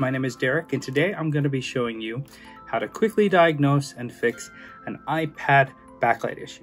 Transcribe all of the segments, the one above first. My name is Derek, and today I'm going to be showing you how to quickly diagnose and fix an iPad backlight issue.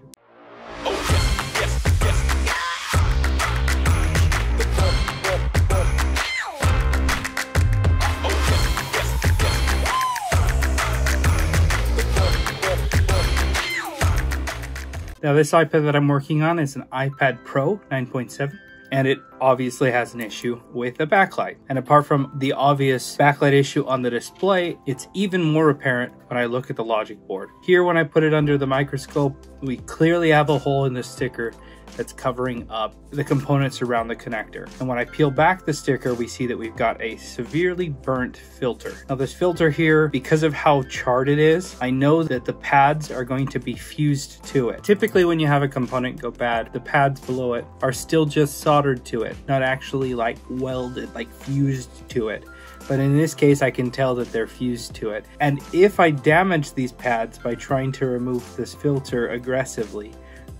Now this iPad that I'm working on is an iPad Pro 9.7. And it obviously has an issue with the backlight. And apart from the obvious backlight issue on the display, it's even more apparent when I look at the logic board. Here, when I put it under the microscope, we clearly have a hole in the sticker that's covering up the components around the connector. And when I peel back the sticker, we see that we've got a severely burnt filter. Now this filter here, because of how charred it is, I know that the pads are going to be fused to it. Typically when you have a component go bad, the pads below it are still just soldered to it, not actually like welded, like fused to it. But in this case, I can tell that they're fused to it. And if I damage these pads by trying to remove this filter aggressively,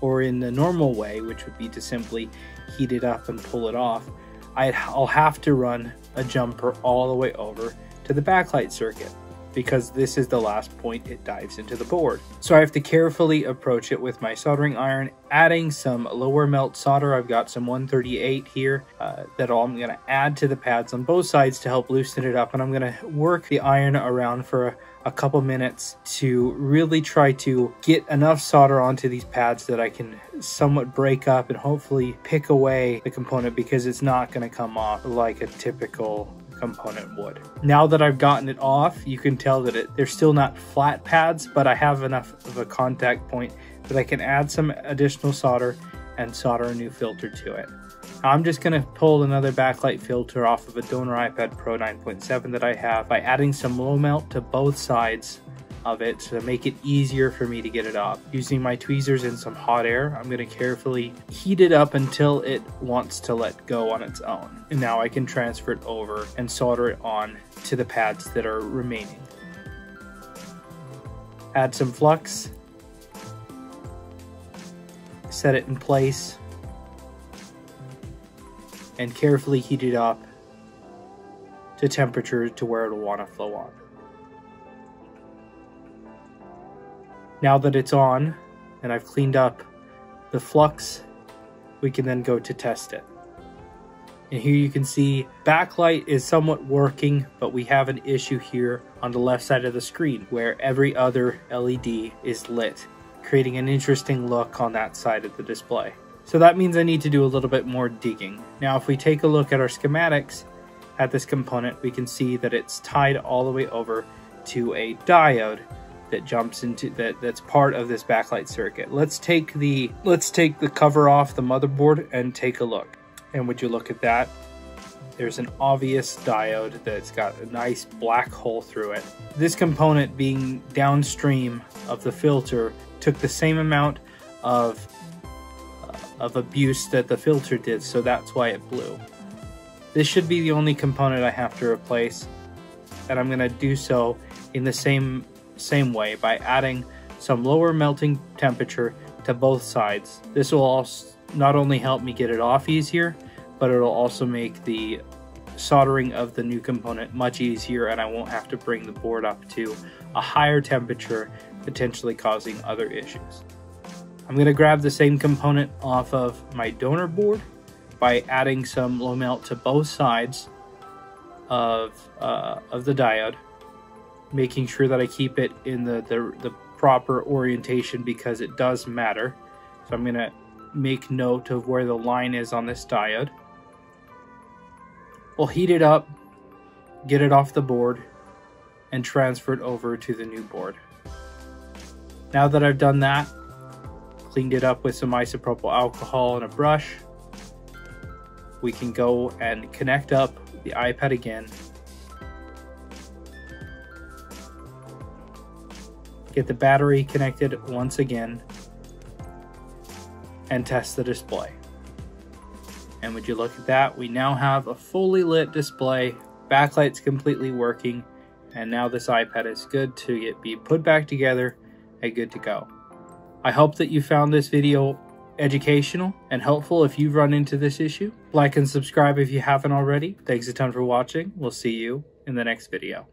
or in the normal way, which would be to simply heat it up and pull it off, I'll have to run a jumper all the way over to the backlight circuit, because this is the last point it dives into the board. So I have to carefully approach it with my soldering iron, adding some lower melt solder. I've got some 138 here that I'm gonna add to the pads on both sides to help loosen it up. And I'm gonna work the iron around for a couple minutes to really try to get enough solder onto these pads that I can somewhat break up and hopefully pick away the component, because it's not gonna come off like a typical component would. Now that I've gotten it off, you can tell that they're still not flat pads, but I have enough of a contact point that I can add some additional solder and solder a new filter to it. Now I'm just gonna pull another backlight filter off of a donor iPad Pro 9.7 that I have by adding some low melt to both sides of it to make it easier for me to get it off. Using my tweezers and some hot air, I'm gonna carefully heat it up until it wants to let go on its own. And now I can transfer it over and solder it on to the pads that are remaining. Add some flux, set it in place, and carefully heat it up to temperature to where it'll wanna flow on. Now that it's on and I've cleaned up the flux, we can then go to test it. And here you can see backlight is somewhat working, but we have an issue here on the left side of the screen where every other LED is lit, creating an interesting look on that side of the display. So that means I need to do a little bit more digging. Now, if we take a look at our schematics at this component, we can see that it's tied all the way over to a diode that jumps into that's part of this backlight circuit. Let's take the cover off the motherboard and take a look. And would you look at that? There's an obvious diode that's got a nice black hole through it. This component being downstream of the filter took the same amount of abuse that the filter did, so that's why it blew. This should be the only component I have to replace, and I'm gonna do so in the same way by adding some lower melting temperature to both sides. This will also not only help me get it off easier, but it'll also make the soldering of the new component much easier, and I won't have to bring the board up to a higher temperature, potentially causing other issues. I'm going to grab the same component off of my donor board by adding some low melt to both sides of the diode, making sure that I keep it in the proper orientation, because it does matter. So I'm gonna make note of where the line is on this diode. We'll heat it up, get it off the board, and transfer it over to the new board. Now that I've done that, cleaned it up with some isopropyl alcohol and a brush, we can go and connect up the iPad again, get the battery connected once again, and test the display. And would you look at that? We now have a fully lit display, backlight's completely working, and now this iPad is good to be put back together and good to go. I hope that you found this video educational and helpful if you've run into this issue. Like and subscribe if you haven't already. Thanks a ton for watching. We'll see you in the next video.